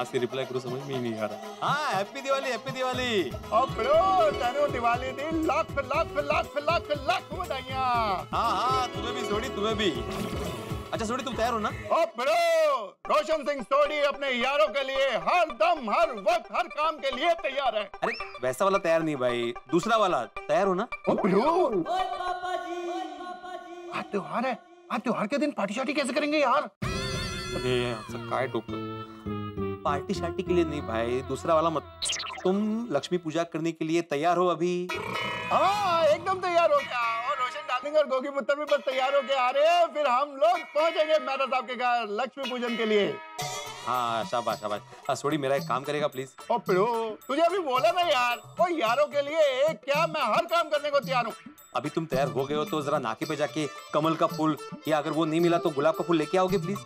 आपकी रिप्लाई करो समझ में ही नहीं आ रहा। हाँ हैप्पी दिवाली, हैप्पी दिवाली। और ब्रो तनु दिवाली दी लाख लाख लाख लाख लाख बधाइयाँ। हाँ हाँ तुम्हें भी सोडी, तुम्हें भी। अच्छा सोडी तुम तैयार हो ना? ओ ब्रो रोशन सिंह सोडी अपने यारों के लिए हर दम हर वक्त हर काम के लिए तैयार है। अरे वैसा वाला तैयार नहीं भाई, दूसरा वाला तैयार हो ना? ओ ब्रो आज त्योहार है, आज त्योहार के दिन पार्टी शार्टी कैसे करेंगे यार? अरे सबका पार्टी शार्टी के लिए नहीं भाई, दूसरा वाला मत। तुम लक्ष्मी पूजा करने के लिए तैयार हो अभी? हाँ एकदम तैयार हो गया। और रोशन डार्लिंग और गोगी पुत्र भी बस तैयार हो के आ रहे हैं, फिर हम लोग पहुंचेंगे मेहता साहब के घर लक्ष्मी पूजन के लिए। हाँ शाबाश शाबाश। सोडी मेरा एक काम करेगा प्लीज? ओ पिरो तुझे अभी बोला ना यार, वो यारों के लिए क्या मैं हर काम करने को तैयार हूँ। अभी तुम तैयार हो गए हो तो जरा नाके पे जाके कमल का फूल या अगर वो नहीं मिला तो गुलाब का फूल लेके आओगे प्लीज।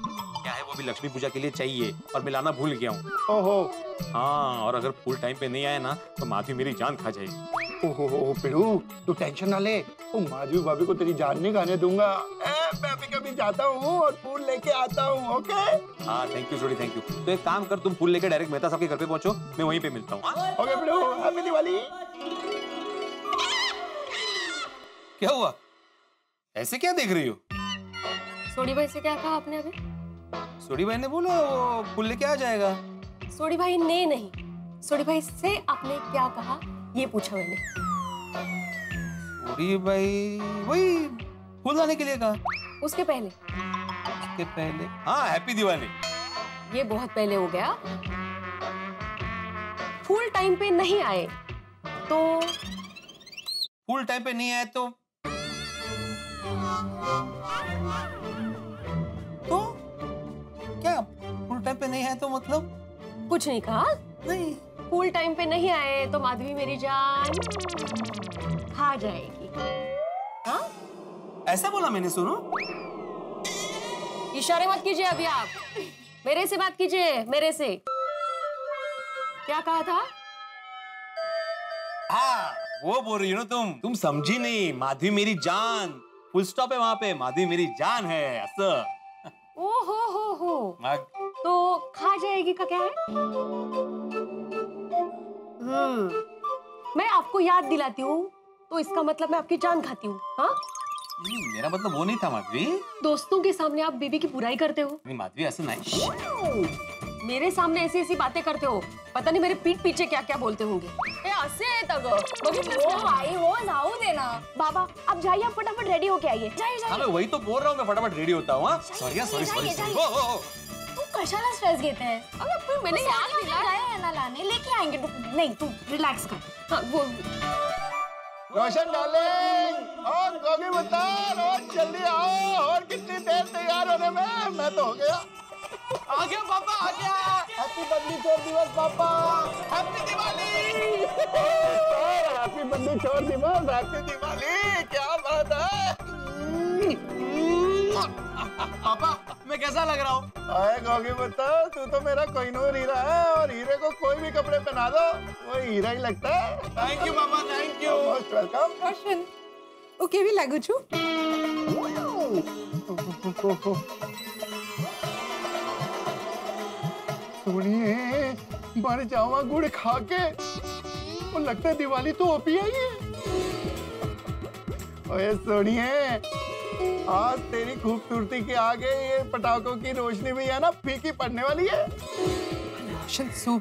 क्या है वो भी लक्ष्मी पूजा के लिए चाहिए और मैं लाना भूल गया हूँ। ओहो हाँ, और अगर फूल टाइम पे नहीं आया ना तो माँ भी मेरी जान खा जाएगी। ओहो पिरू तू टेंशन ना ले, माँ भी भाभी को तेरी जान नहीं खाने दूंगा। कभी जाता हूँ और फूल लेके आता हूँ। ओके हाँ thank you Sodhi, thank you. तो एक काम कर तुम फूल लेके डायरेक्ट मेहता साहब के घर पे पहुँचो, मैं वहीं पे मिलता हूँ। क्या हुआ, ऐसे क्या देख रही हो? सोडी भाई से क्या कहा आपने अभी? सोडी भाई ने बोला वो फूल लेके आ जाएगा। सोडी भाई ने नहीं, सोडी भाई से आपने क्या कहा ये पूछा मैंने। सोडी भाई वही फूल लाने के लिए कहा। उसके पहले? उसके पहले हाँ हैप्पी दिवाली। ये बहुत पहले हो गया। फूल टाइम पे नहीं आए तो? फूल टाइम पे नहीं आए तो क्या? फुल टाइम पे नहीं आए तो मतलब? कुछ नहीं कहा। नहीं फुल टाइम पे नहीं आए तो माधवी मेरी जान खा जाएगी। हाँ ऐसा बोला मैंने? सुनो इशारे मत कीजिए अभी, आप मेरे से बात कीजिए। मेरे से क्या कहा था? हाँ वो बोल रही हो ना तुम समझी नहीं। माधवी मेरी जान फुल स्टॉप है वहाँ पे, माधवी मेरी जान है असर। ओ हो तो खा जाएगी का क्या है? मैं आपको याद दिलाती हूँ तो इसका मतलब मैं आपकी जान खाती हूँ। हाँ मेरा मतलब वो नहीं था माधवी। दोस्तों के सामने आप बीबी की बुराई करते हो। नहीं माधवी ऐसा नहीं, मेरे सामने ऐसी ऐसी बातें करते हो, पता नहीं मेरे पीठ पीछे क्या क्या बोलते होंगे। वो नाऊ देना बाबा, आप जाइए फटाफट रेडी होके आइए। अरे वही तो बोल रहा हूँ मैं, फटाफट रेडी होता हूँ। तू कशाला स्ट्रेस घेते है? अरे फिर मैंने याद दिलाया है ना, लाने लेके आएंगे। नहीं तू रिलैक्स कर। वो रोशन डार्लिंग और गोभी बत्तर और जल्दी आओ, और कितनी देर तैयार होने में? मैं तो हो गया। आ गया पापा, आ गया। हैप्पी बंदी छोड़ दिवस पापा, हैप्पी दिवाली। हैप्पी बंदी छोड़ दिवस, हैप्पी दिवाली। क्या बात है पापा, मैं कैसा लग रहा हूँ? अरे गोगी बता, तू तो मेरा कोहिनूर हीरा है, और हीरे को कोई भी कपड़े पहना दो वो हीरा ही लगता है। थैंक यू पापा, thank you, most welcome. Roshan okay भी लागू छू। मर जावा गुड़ खा के, और लगता है दिवाली तो हो पी आई है। सोनिए आज तेरी खूबसूरती के आगे ये पटाखों की रोशनी भी है ना फीकी पड़ने वाली है। रोशन सो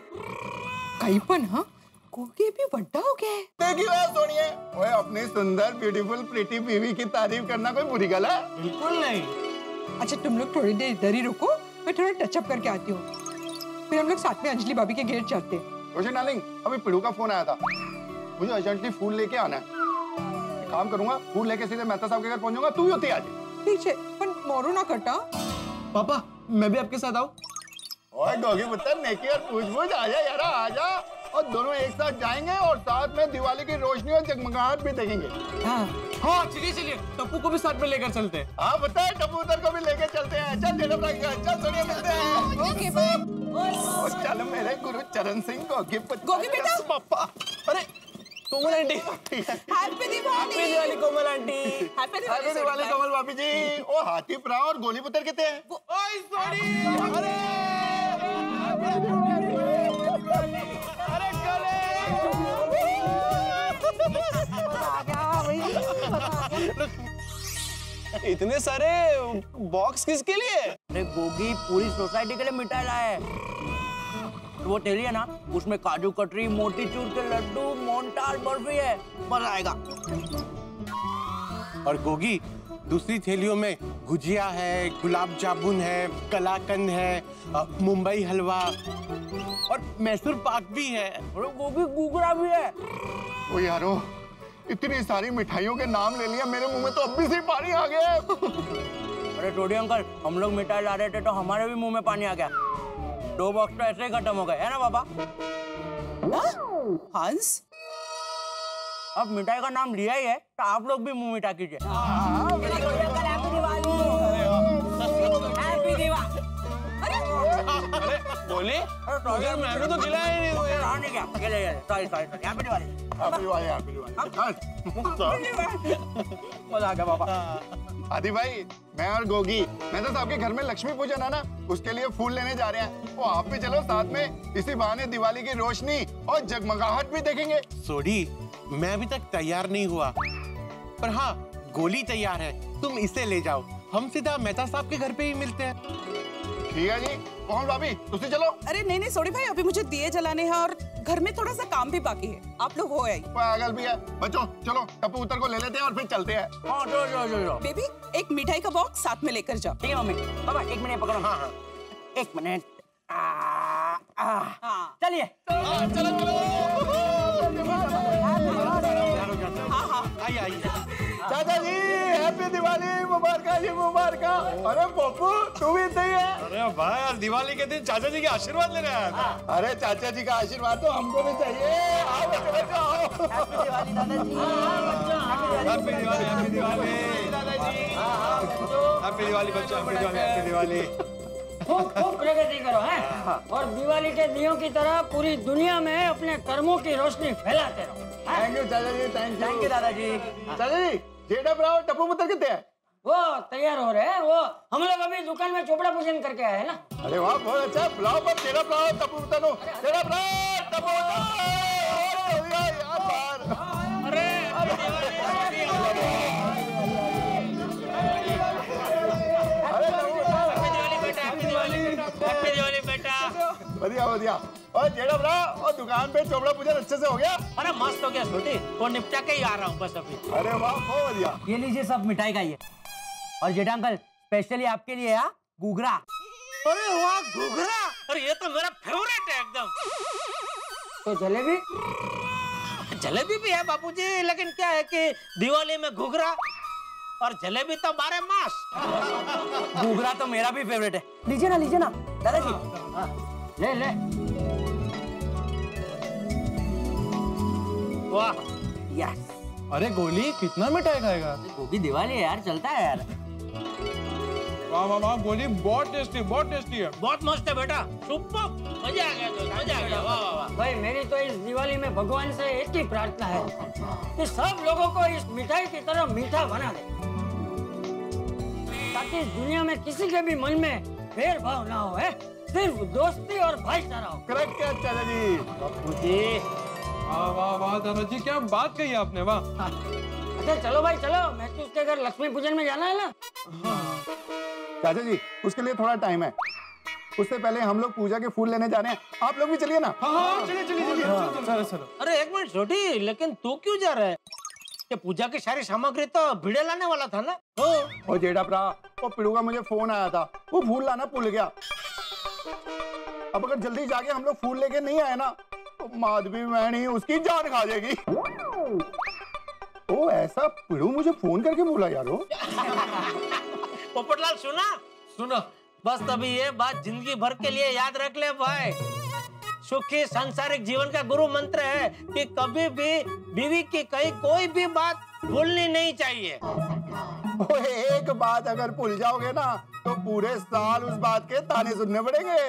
काईपन हाँ कोके भी बड़ा हो गया है। देखियो सोनिए, ओए अपनी सुंदर ब्यूटीफुल प्रिटी बीवी की तारीफ करना कोई बुरी गल है? बिल्कुल नहीं। अच्छा तुम लोग थोड़ी देर इधर ही रुको, मैं थोड़ा टचअप करके आती हूँ, फिर हम लोग साथ में अंजलि भाभी के गेट चलते। रोशन डार्लिंग अभी पिडू का फोन आया था, मुझे अर्जेंटली फूल लेके आना है। काम करूंगा, फूल लेके सीधे मेहता साहब के घर पहुंचूंगा, तू ही होती आज। ठीक है पर मोरू ना कटा। पापा मैं भी आपके साथ आऊं? ओए डॉगी पुत्र नेकी और पूछ-पूछ, आजा यारा आजा, और दोनों एक साथ जाएंगे और साथ में दिवाली की रोशनी और जगमगाहट भी देखेंगे। हाँ चलिए चलिए, टप्पू को भी साथ में लेकर चलते हैं। हाँ बताए टप्पू उधर को भी लेकर चलते हैं। चल चलो चल सोनिया मिलते हैं। ओके बाप, चलो मेरे गुरु चरण सिंह गोगी बेटा। पापा अरे Komal aunty, happy Diwali Komal aunty. Happy Diwali Komal भाभी जी। ओ हाथी प्राण और गोली पुत्र कहते हैं। इतने सारे बॉक्स किसके लिए? अरे गोगी पूरी सोसाइटी के लिए मिठाई लाया है। वो ठेली है ना, उसमें काजू कतरी, मोतीचूर के लड्डू, मोहनथाल, बर्फी है। मजा आएगा। और गोगी दूसरी थैलियों में गुजिया है, गुलाब जामुन है, कलाकंद है, मुंबई हलवा और मैसूर पाक भी है। अरे गोगी गुगरा भी है। ओ यारो, इतनी सारी मिठाइयों के नाम ले लिया, मेरे मुंह में तो अब भी से पानी आ गया। अरे टोडी अंकल, हम लोग मिठाई ला रहे थे तो हमारे भी मुंह में पानी आ गया। 2 बॉक्स तो ऐसे ही खत्म हो गए, है ना बाबा? हंस, अब मिठाई का नाम लिया ही है तो आप लोग भी मुंह मिठा कीजिए। अरे बोली, अरे मैंने तो खिलाया ही नहीं। क्या sorry sorry sorry, happy Diwali, happy Diwali, happy Diwali. मजा आ गया बाबा। आदि भाई, मैं और गोगी, मैं तो आपके घर में लक्ष्मी पूजन है ना, उसके लिए फूल लेने जा रहे हैं। वो आप भी चलो साथ में, इसी बहाने दिवाली की रोशनी और जगमगाहट भी देखेंगे। सोडी, मैं अभी तक तैयार नहीं हुआ, पर हाँ गोली तैयार है, तुम इसे ले जाओ। हम सीधा मेहता साहब के घर पे ही मिलते हैं। ठीक है जी, मोहन भाभी तुम चलो। अरे नहीं नहीं सोडी भाई, अभी मुझे दिए जलाने हैं और घर में थोड़ा सा काम भी बाकी है, आप लोग हो आई। पागल भी है। बच्चों चलो कपूतर को ले लेते हैं और फिर चलते हैं। हाँ चलो चलो चलो। बेबी एक मिठाई का बॉक्स साथ में लेकर जाओ। ठीक है मम्मी। बाबा 1 मिनट पकड़ो। हाँ हाँ 1 मिनट। चलिए चाचा जी, हैप्पी दिवाली, मुबारक जी, मुबारक। अरे पप्पू तू भी सही है। अरे भाई, आज दिवाली के दिन चाचा जी के आशीर्वाद लेने आया था। अरे चाचा जी का आशीर्वाद तो हमको भी चाहिए। आओ बच्चों आओ। हैप्पी दिवाली दादा जी। हैप्पी दिवाली, हैप्पी दिवाली दादा जी। हैप्पी दिवाली बच्चों, हैप्पी दिवाली, हैप्पी दिवाली। खूब खूब प्रगति करो है, और दिवाली के दियों की तरह पूरी दुनिया में अपने कर्मों की रोशनी फैलाते रहो। थैंक यू दादा जी, थैंक यू दादा जी। दादा जी, जेठा भरा और टप्पू पुत्र कितने हैं? वो तैयार हो रहे हैं। वो हम लोग अभी दुकान में चोपड़ा पूजन करके आए हैं ना। अरे वाह, बहुत अच्छा। बुलाओ पर तेरा बुलाओ टप्पू पुत्र, तेरा बुलाओ टप्पू पुत्र। अरे बढ़िया बढ़िया। और जेड़ा भरा, और दुकान पे चोपड़ा पूजन अच्छे से हो गया? अरे मस्त हो गया छोटी, वो निपटा के ही आ रहा हूँ बस अभी। अरे वाह, बहुत बढ़िया। ये लीजिए सब मिठाई का ये, और जेठा अंकल स्पेशली आपके लिए है घुघरा। अरे वाह घुघरा, अरे ये तो मेरा फेवरेट है एकदम। तो जलेबी? जलेबी भी है बापू जी, लेकिन क्या है की दिवाली में घुघरा और जलेबी तो 12 मास। घुघरा तो मेरा भी फेवरेट है। लीजिए ना, लीजिए ना दादा जी, ले ले। वाह यस। अरे गोली कितना मिठाई खाएगा? गोभी दिवाली है यार, चलता है यार। वाह वाह वाह गोली, बहुत टेस्टी है, बहुत मस्त है बेटा, सुपर। मजा आ गया, मजा आ गया। वाह वाह वाह भाई, मेरी तो इस दिवाली में भगवान से एक ही प्रार्थना है कि सब लोगों को इस मिठाई की तरह मीठा बना दे, ताकि इस दुनिया में किसी के भी मन में भेदभाव ना हो, है सिर्फ दोस्ती और भाईचारा हो। करेक्ट है चाचा जी। बापू जी वाह वाह वाह, दादा जी क्या बात कही आपने, वाह। अच्छा चलो भाई चलो, मैं तो उसके घर लक्ष्मी पूजन में जाना है ना। चाचा जी उसके लिए थोड़ा टाइम है, उससे पहले हम लोग पूजा के फूल लेने जा रहे हैं, आप लोग भी चलिए ना। हाँ चलिए चलिए चलो। अरे 1 मिनट छोटी, लेकिन तू क्यों जा रहा है? पूजा की सारी सामग्री तो भिड़े लाने वाला था ना। ओ जेठा भरा, वो पिड़ू का मुझे फोन आया था, वो फूल लाना भूल गया। अब अगर जल्दी जाके हम लोग फूल लेके नहीं आए ना तो माधवी मैनी उसकी जान खा जाएगी। ओ ऐसा पिड़ू मुझे फोन करके बोला यारो। पोपटलाल सुना सुना, बस तभी ये बात जिंदगी भर के लिए याद रख ले भाई, सुखी सांसारिक जीवन का गुरु मंत्र है कि कभी भी बीवी की कही कोई भी बात भूलनी नहीं चाहिए। ओए एक बात अगर भूल जाओगे ना तो पूरे साल उस बात के ताने सुनने पड़ेंगे।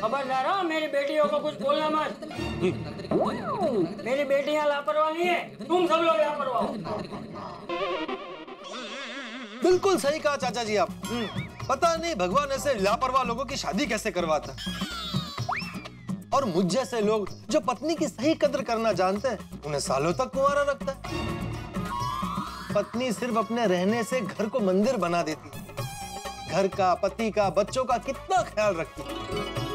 खबरदार हो, मेरी बेटियों को कुछ बोलना मत, मेरी बेटियां लापरवाह नहीं है, तुम सब लोग लापरवाह हो। बिल्कुल सही कहा चाचा जी आप। पता नहीं भगवान ऐसे लापरवाह लोगों की शादी कैसे करवाता। और मुझ जैसे लोग जो पत्नी की सही कदर करना जानते हैं उन्हें सालों तक कुंवारा रखता है। पत्नी सिर्फ अपने रहने से घर को मंदिर बना देती है। घर का, पति का, बच्चों का कितना ख्याल रखती है।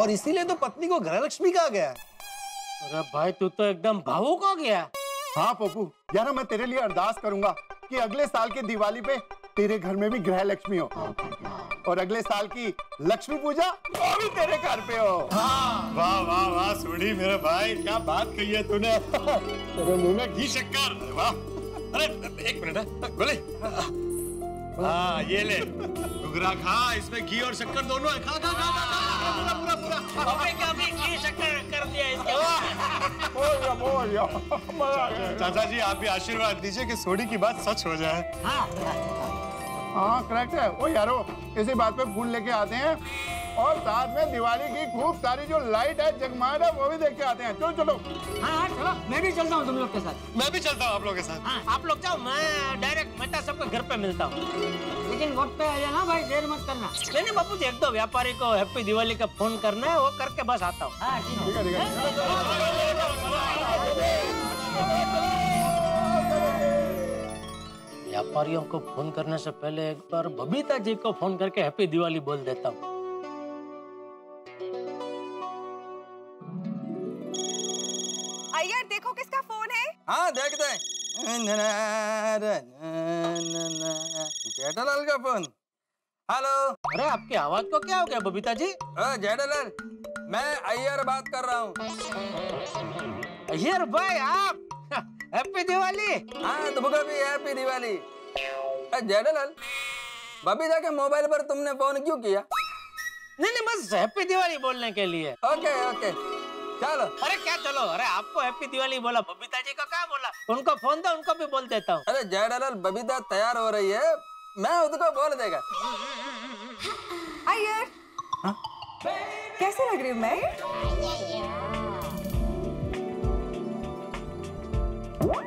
और इसीलिए तो पत्नी को गृहलक्ष्मी कहा गया है। अरे भाई तू तो एकदम भावुक हो गया। हाँ पप्पू यार, मैं तेरे लिए अरदास करूंगा कि अगले साल की दिवाली पे तेरे घर में भी गृह लक्ष्मी हो और अगले साल की लक्ष्मी पूजा वो भी तेरे घर पे हो। हाँ। वाह वाह वाह सुनी मेरे भाई, क्या बात कही है तूने। तेरे मुंह में घी शक्कर। वाह। अरे एक मिनट बोले, हाँ ये ले घुघरा खा, इसमें घी और शक्कर दोनों है। खा खा खा पूरा पूरा पूरा। अबे क्या भी घी शक्कर कर दिया इसके। चाचा जी आप भी आशीर्वाद दीजिए कि सोडी की बात सच हो जाए। हाँ करेक्ट है। ओ यारो इसी बात पे फूल लेके आते हैं और साथ में दिवाली की खूब सारी जो लाइट है, जगमगाहट है, वो भी देख के आते हैं। चलो चलो। हाँ चलो, मैं भी चलता हूँ तुम लोग के साथ। मैं भी चलता हूँ आप लोग के साथ। हाँ आप लोग जाओ, मैं डायरेक्ट मेहता सबके घर पे मिलता हूँ। लेकिन वक्त पे आ जाना भाई, देर मत करना। नहीं बापू देख दो, व्यापारी को हैप्पी दिवाली का फोन करना है, वो करके बस आता हूँ। व्यापारियों को फोन करने से पहले एक बार बबीता जी को फोन करके हैप्पी दिवाली बोल देता हूँ। अय्यर देखो किसका फोन है। हाँ देखते हैं, जेठालाल का फोन। हेलो। अरे आपकी आवाज को क्या हो गया बबीता जी? जेठालाल, मैं अय्यर बात कर रहा हूँ। अय्यर भाई आप, हैप्पी दिवाली। हाँ तुमको भी हैप्पी दिवाली। जेठालाल, बबीता के मोबाइल पर तुमने फोन क्यों किया? नहीं बस हैप्पी दिवाली बोलने के लिए। ओके ओके चलो। अरे क्या चलो, अरे आपको हैप्पी दिवाली बोला, बबीता जी को क्या बोला? उनको फोन दो, उनको भी बोल देता हूँ। अरे जेठालाल, बबीता तैयार हो रही है, मैं उसको बोल देगा। अय्यर कैसे लग रही हूँ मैं?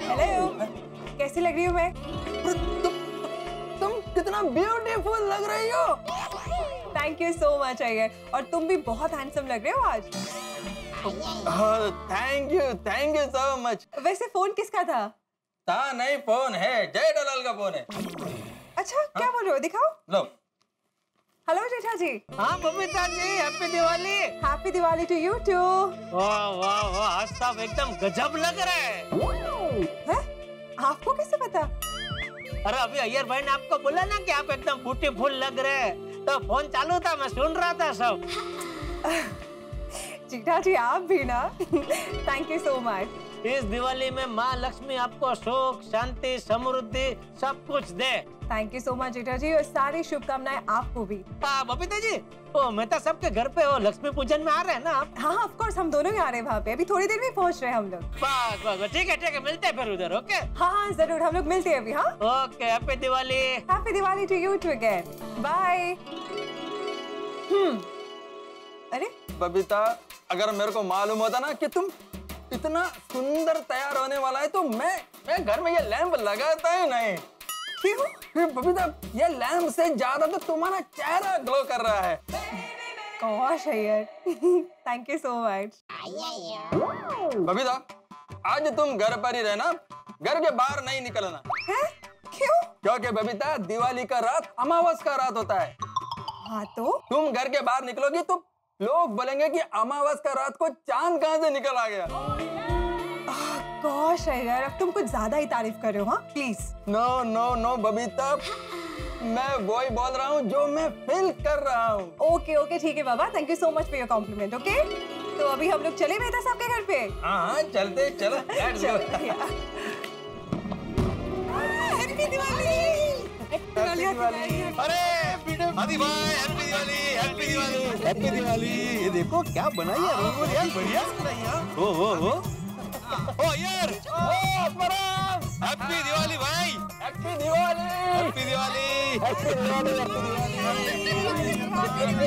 हेलो, कैसी लग रही हूँ मैं? तुम कितना ब्यूटीफुल लग रही हो। Thank you so much Iyer, और तुम भी बहुत हैंडसम लग रहे हो आज। Thank you so much. वैसे फोन किसका था? था नहीं, फोन है जेठालाल का फोन है। अच्छा क्या बोल रहे हो, दिखाओ। लो। हेलो जेठा जी। हाँ Babita ji, happy Diwali. Happy Diwali to you too. वाह वाह वाह, आज सब एकदम गजब लग रहा है। है? आपको कैसे पता? अरे अभी अय्यर भाई ने आपको बोला ना कि आप एकदम ब्यूटीफुल लग रहे हैं, तो फोन चालू था, मैं सुन रहा था सब। जेठा जी आप भी ना। Thank you so much. इस दिवाली में माँ लक्ष्मी आपको सुख, शांति, समृद्धि सब कुछ दे। Thank you so much Jetha ji, और सारी शुभकामनाएं आपको भी। बबीता जी, ओ मेहता सबके घर पे हो, लक्ष्मी पूजन में आ रहे हैं ना आप? हाँ ऑफ कोर्स, हम दोनों ही आ रहे हैं वहाँ पे, अभी थोड़ी देर में पहुँच रहे हैं हम लोग। बस बस ठीक है ठीक है, मिलते हैं फिर उधर। ओके हाँ जरूर, हम लोग मिलते हैं अभी। हाँ okay, happy Diwali. Happy Diwali to you too again, bye. अरे बबीता, अगर मेरे को मालूम होता ना कि तुम इतना सुंदर तैयार होने वाला है तो मैं घर में ये लैंप लगाता ही नहीं। क्यों? बबीता ये लैंप से ज्यादा तो तुम्हारा चेहरा ग्लो कर रहा है। Gosh Iyer, thank you so much. Babita आज तुम घर पर ही रहना, घर के बाहर नहीं निकलना। है? क्यों? क्योंकि बबीता दिवाली का रात अमावस का रात होता है। हाँ तो तुम घर के बाहर निकलोगी तो लोग बोलेंगे कि अमावस का रात को चांद कहाँ से निकल आ गया। गोश अय्यर, अब तुम कुछ ज्यादा ही तारीफ कर रहे हो। हाँ प्लीज। नो बबीता, मैं वही बोल रहा हूँ जो मैं फील कर रहा हूँ। ओके ओके ठीक है बाबा, thank you so much for your compliment. Okay तो अभी हम लोग चले मेहता साहब के घर पे। हाँ चलते चलो। अरे happy Diwali, happy Diwali, happy Diwali. ये देखो क्या बनाई है रंगोली, यार बढ़िया बनाई है। ओ यार, हैप्पी दिवाली भाई, happy Diwali, happy Diwali, happy Diwali, happy Diwali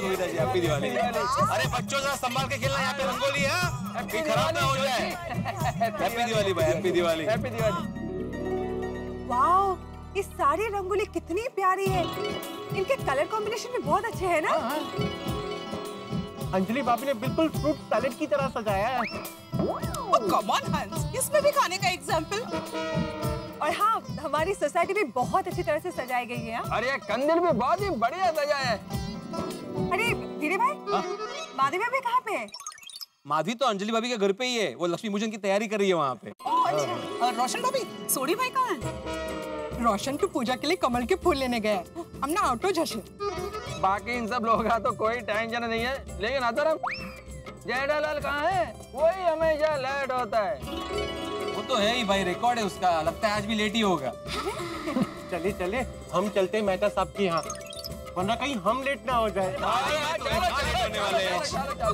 Babita ji, happy Diwali. अरे बच्चों जरा संभाल के खेलना, यहाँ पे रंगोली है, खराब ना हो जाए। हैप्पी दिवाली भाई, happy Diwali, happy Diwali. Wow ये सारी रंगोली कितनी प्यारी है, इनके कलर कॉम्बिनेशन भी बहुत अच्छे हैं ना। अंजलि भाभी ने बिल्कुल फ्रूट सैलेड की तरह सजाया है। कम ऑन हंस, इसमें भी खाने का एग्जाम्पल। और हाँ, हमारी सोसाइटी भी बहुत अच्छी तरह से सजाई गई है। अरे कंदील भी बहुत ही बढ़िया सजाया है। अरे धीरे भाई, माधवी भाभी कहाँ पे है? माधवी तो अंजलि भाभी के घर पे ही है, वो लक्ष्मी पूजन की तैयारी कर रही है वहाँ पे। ओह अच्छा। और रोशन भाभी, सोडी भाई कहाँ है? रोशन तो पूजा के लिए कमल के फूल लेने गए। हम ना ऑटो जशन। बाकी इन सब लोगों का तो कोई टेंशन नहीं है, लेकिन आतरम जेठालाल कहाँ है? वही हमेशा लेट होता है। तो है ही भाई, रिकॉर्ड है उसका, लगता है आज भी लेट ही होगा। चलिए चलिए, हम चलते हैं मेहता साहब के यहाँ, वरना कहीं हम लेट ना हो जाए।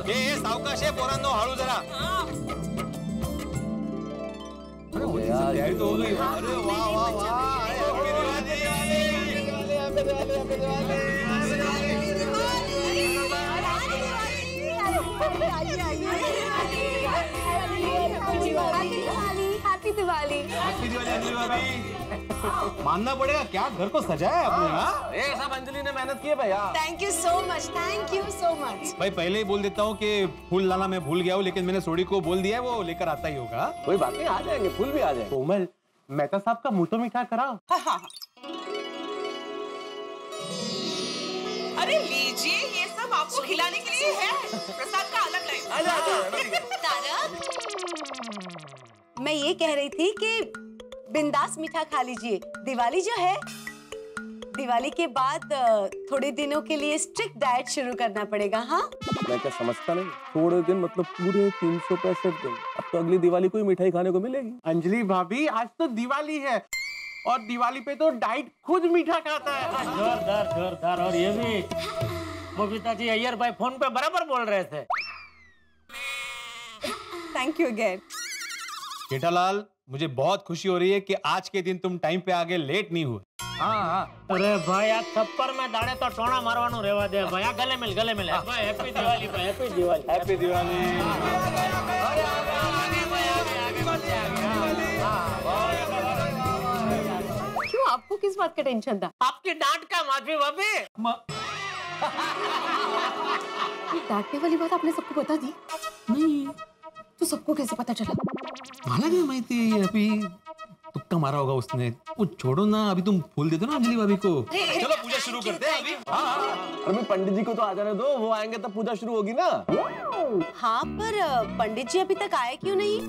ये सावकाश है, पोरांनो हालू जरा। अरे तो हो गई। अरे वाह वाह वाह, हैप्पी दिवाली अंजलि भाभी। मानना पड़ेगा क्या घर को सजाया आपने ना, ये सब अंजलि ने मेहनत की है भैया। Thank you so much, thank you so much. भाई पहले ही बोल देता हूँ कि फूल लाना मैं भूल गया हूँ, लेकिन मैंने सोडी को बोल दिया है, वो लेकर आता ही होगा। कोई बात नहीं, आ जाएंगे, फूल भी आ जाएंगे। कोमल, मेहता साहब का मुँह तो मीठा कराओ। अरे लीजिए, ये सब आपको खिलाने के लिए है, प्रसाद का अलग लाइन। मैं ये कह रही थी कि बिंदास मीठा खा लीजिए। दिवाली जो है, दिवाली के बाद थोड़े दिनों के लिए स्ट्रिक्ट डाइट शुरू करना पड़ेगा। हाँ, मैं क्या समझता नहीं, थोड़े दिन मतलब पूरे 365 दिन। अब तो अगली दिवाली को ही मिठाई खाने को मिलेगी। अंजलि भाभी, आज तो दिवाली है और दिवाली पे तो डाइट खुद मीठा खाता है। जोरदार जोरदार। और ये भी बबीता जी, अय्यर भाई फोन पे बराबर बोल रहे थे। Thank you again. जेठालाल, मुझे बहुत खुशी हो रही है कि आज के दिन तुम टाइम पे आगे लेट नहीं हुए। हाँ। अरे भाई, आज थप्पड़ में दाड़े तो टोना मारवानू रेवा दे भाई। गले मिल, गले मिल। भाई हैप्पी दिवाली भाई, हैप्पी दिवाली, हैप्पी दिवाली। क्यों, आपको किस बात का टेंशन था? आपकी डांट का माधवी भाभी। डांटने वाली बात आपने सबको बता दी? नहीं तो सबको कैसे पता चला? माला क्या माहिती है, अभी तुक्का मारा होगा उसने। वो छोड़ो ना, अभी तुम फूल दे दो ना अंजलि भाभी को। चलो पूजा शुरू करते हैं अभी। अभी पंडित जी को तो आ जाने दो, वो आएंगे तब पूजा शुरू होगी ना। हाँ, पर पंडित जी अभी तक आए क्यों नहीं?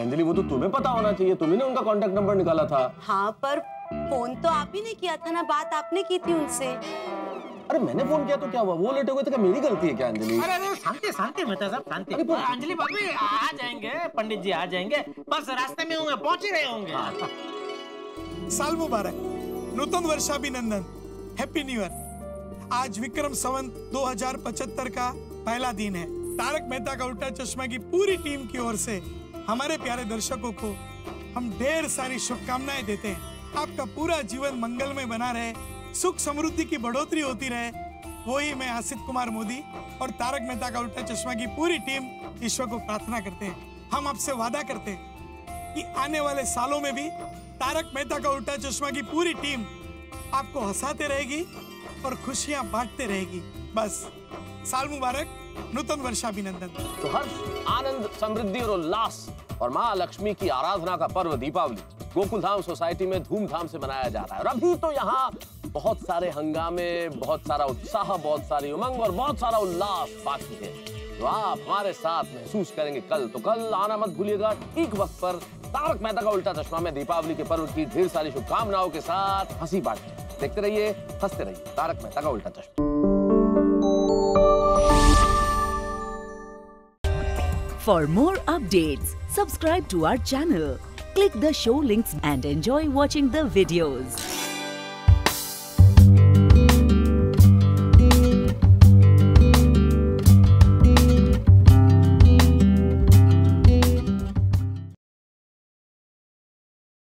अंजलि, वो तो तुम्हें पता होना चाहिए, तुमने उनका कॉन्टेक्ट नंबर निकाला था। हाँ, पर फोन तो आप ही ने किया था ना, बात आपने की थी उनसे। अरे मैंने फोन किया तो क्या हुआ, वो लेट हो गए तो क्या मेरी गलती है क्या अंजलि? अरे अरे शांति शांति मेहता साहब, शांति। अंजलि भाभी आ जाएंगे, पंडित जी आ जाएंगे, बस रास्ते में होंगे, पहुंच ही रहे होंगे। साल मुबारक, नूतन वर्षाभिनंदन, हैप्पी न्यू ईयर। आज विक्रम संवत 2075 का पहला दिन है। तारक मेहता का उल्टा चश्मा की पूरी टीम की ओर से हमारे प्यारे दर्शकों को हम ढेर सारी शुभकामनाएं देते हैं। आपका पूरा जीवन मंगलमय बना रहे, सुख समृद्धि की बढ़ोतरी होती रहे, वो ही मैं आशित कुमार मोदी और तारक मेहता का उल्टा चश्मा की पूरी टीम ईश्वर को प्रार्थना करते हैं। हम आपसे वादा करते हैं कि आने वाले सालों में भी तारक मेहता का उल्टा चश्मा की पूरी टीम आपको हंसाते रहेगी और खुशियां बांटते रहेगी। बस, साल मुबारक, नूतन वर्षाभिनंदन। तो हर्ष, आनंद, समृद्धि और उल्लास और माँ लक्ष्मी की आराधना का पर्व दीपावली गोकुलधाम सोसाइटी में धूमधाम से मनाया जा रहा है। और अभी तो यहाँ बहुत सारे हंगामे, बहुत सारा उत्साह, बहुत सारी उमंग और बहुत सारा उल्लास बाकी है, तो आप हमारे साथ महसूस करेंगे कल। तो कल आना मत भूलिएगा, ठीक वक्त पर तारक मेहता का उल्टा चश्मा में दीपावली के पर्व की ढेर सारी शुभकामनाओं के साथ हंसी बांटिए। देखते रहिए, हंसते रहिए, तारक मेहता का Ooltah Chashmah. For more updates subscribe to our channel. Click the show links and enjoy watching the videos.